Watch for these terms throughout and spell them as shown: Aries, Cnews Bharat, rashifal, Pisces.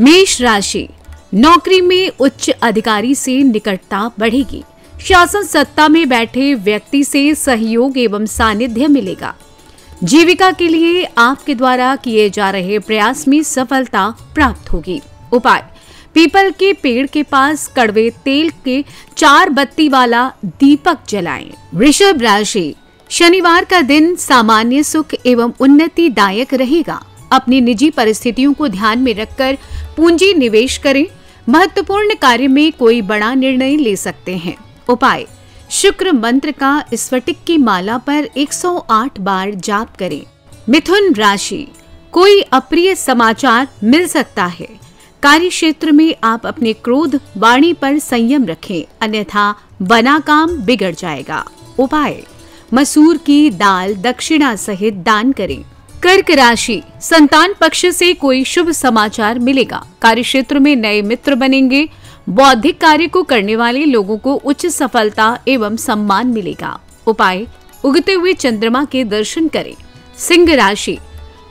मेष राशि, नौकरी में उच्च अधिकारी से निकटता बढ़ेगी। शासन सत्ता में बैठे व्यक्ति से सहयोग एवं सानिध्य मिलेगा। जीविका के लिए आपके द्वारा किए जा रहे प्रयास में सफलता प्राप्त होगी। उपाय, पीपल के पेड़ के पास कड़वे तेल के 4 बत्ती वाला दीपक जलाएं। वृषभ राशि, शनिवार का दिन सामान्य सुख एवं उन्नति दायक रहेगा। अपनी निजी परिस्थितियों को ध्यान में रखकर पूंजी निवेश करें। महत्वपूर्ण कार्य में कोई बड़ा निर्णय ले सकते हैं। उपाय, शुक्र मंत्र का स्फटिक की माला पर 108 बार जाप करें। मिथुन राशि, कोई अप्रिय समाचार मिल सकता है। कार्य क्षेत्र में आप अपने क्रोध वाणी पर संयम रखें, अन्यथा बना काम बिगड़ जाएगा। उपाय, मसूर की दाल दक्षिणा सहित दान करें। कर्क राशि, संतान पक्ष से कोई शुभ समाचार मिलेगा। कार्य क्षेत्र में नए मित्र बनेंगे। बौद्धिक कार्य को करने वाले लोगों को उच्च सफलता एवं सम्मान मिलेगा। उपाय, उगते हुए चंद्रमा के दर्शन करें। सिंह राशि,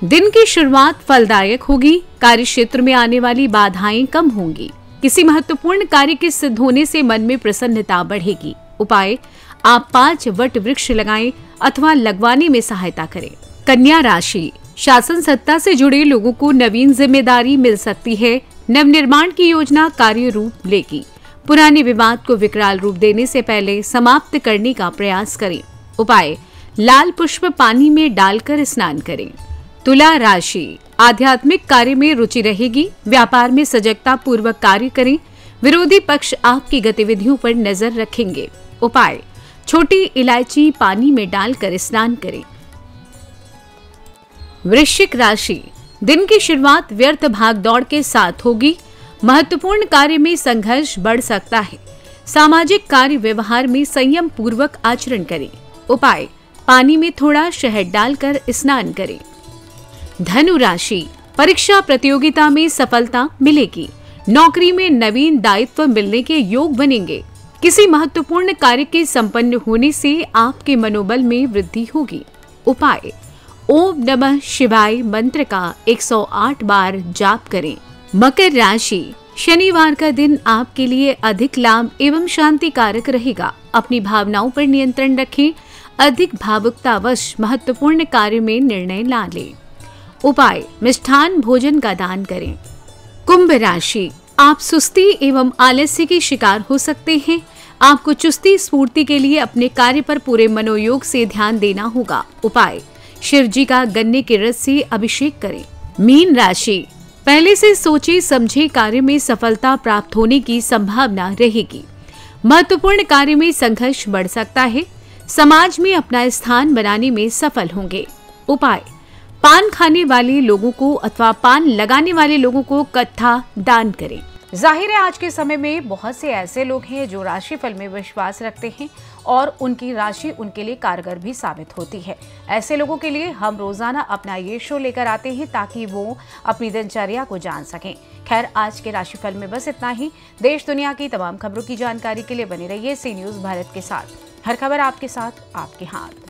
दिन की शुरुआत फलदायक होगी। कार्य क्षेत्र में आने वाली बाधाएं कम होंगी। किसी महत्वपूर्ण कार्य के सिद्ध होने से मन में प्रसन्नता बढ़ेगी। उपाय, आप 5 वट वृक्ष लगाएं अथवा लगवाने में सहायता करें। कन्या राशि, शासन सत्ता से जुड़े लोगों को नवीन जिम्मेदारी मिल सकती है। नवनिर्माण की योजना कार्य रूप लेगी। पुराने विवाद को विकराल रूप देने से पहले समाप्त करने का प्रयास करें। उपाय, लाल पुष्प पानी में डालकर स्नान करें। तुला राशि, आध्यात्मिक कार्य में रुचि रहेगी। व्यापार में सजगता पूर्वक कार्य करें। विरोधी पक्ष आपकी गतिविधियों पर नजर रखेंगे। उपाय, छोटी इलायची पानी में डालकर स्नान करें। वृश्चिक राशि, दिन की शुरुआत व्यर्थ भाग दौड़ के साथ होगी। महत्वपूर्ण कार्य में संघर्ष बढ़ सकता है। सामाजिक कार्य व्यवहार में संयम पूर्वक आचरण करें। उपाय, पानी में थोड़ा शहद डालकर स्नान करें। धनु राशि, परीक्षा प्रतियोगिता में सफलता मिलेगी। नौकरी में नवीन दायित्व मिलने के योग बनेंगे। किसी महत्वपूर्ण कार्य के संपन्न होने से आपके मनोबल में वृद्धि होगी। उपाय, ओम नमः शिवाय मंत्र का 108 बार जाप करें। मकर राशि, शनिवार का दिन आपके लिए अधिक लाभ एवं शांति कारक रहेगा। अपनी भावनाओं पर नियंत्रण रखें। अधिक भावुकतावश महत्वपूर्ण कार्य में निर्णय ना लें। उपाय, मिष्ठान भोजन का दान करें। कुंभ राशि, आप सुस्ती एवं आलस्य के शिकार हो सकते हैं। आपको चुस्ती स्फूर्ति के लिए अपने कार्य पर पूरे मनोयोग से ध्यान देना होगा। उपाय, शिव जी का गन्ने के रस से अभिषेक करें। मीन राशि, पहले से सोचे समझे कार्य में सफलता प्राप्त होने की संभावना रहेगी। महत्वपूर्ण कार्य में संघर्ष बढ़ सकता है। समाज में अपना स्थान बनाने में सफल होंगे। उपाय, पान खाने वाले लोगों को अथवा पान लगाने वाले लोगों को कत्था दान करें। जाहिर है आज के समय में बहुत से ऐसे लोग हैं जो राशिफल में विश्वास रखते हैं और उनकी राशि उनके लिए कारगर भी साबित होती है। ऐसे लोगों के लिए हम रोजाना अपना ये शो लेकर आते हैं ताकि वो अपनी दिनचर्या को जान सकें। खैर, आज के राशिफल में बस इतना ही। देश दुनिया की तमाम खबरों की जानकारी के लिए बने रहिए सी न्यूज़ भारत के साथ। हर खबर आपके साथ, आपके हाथ।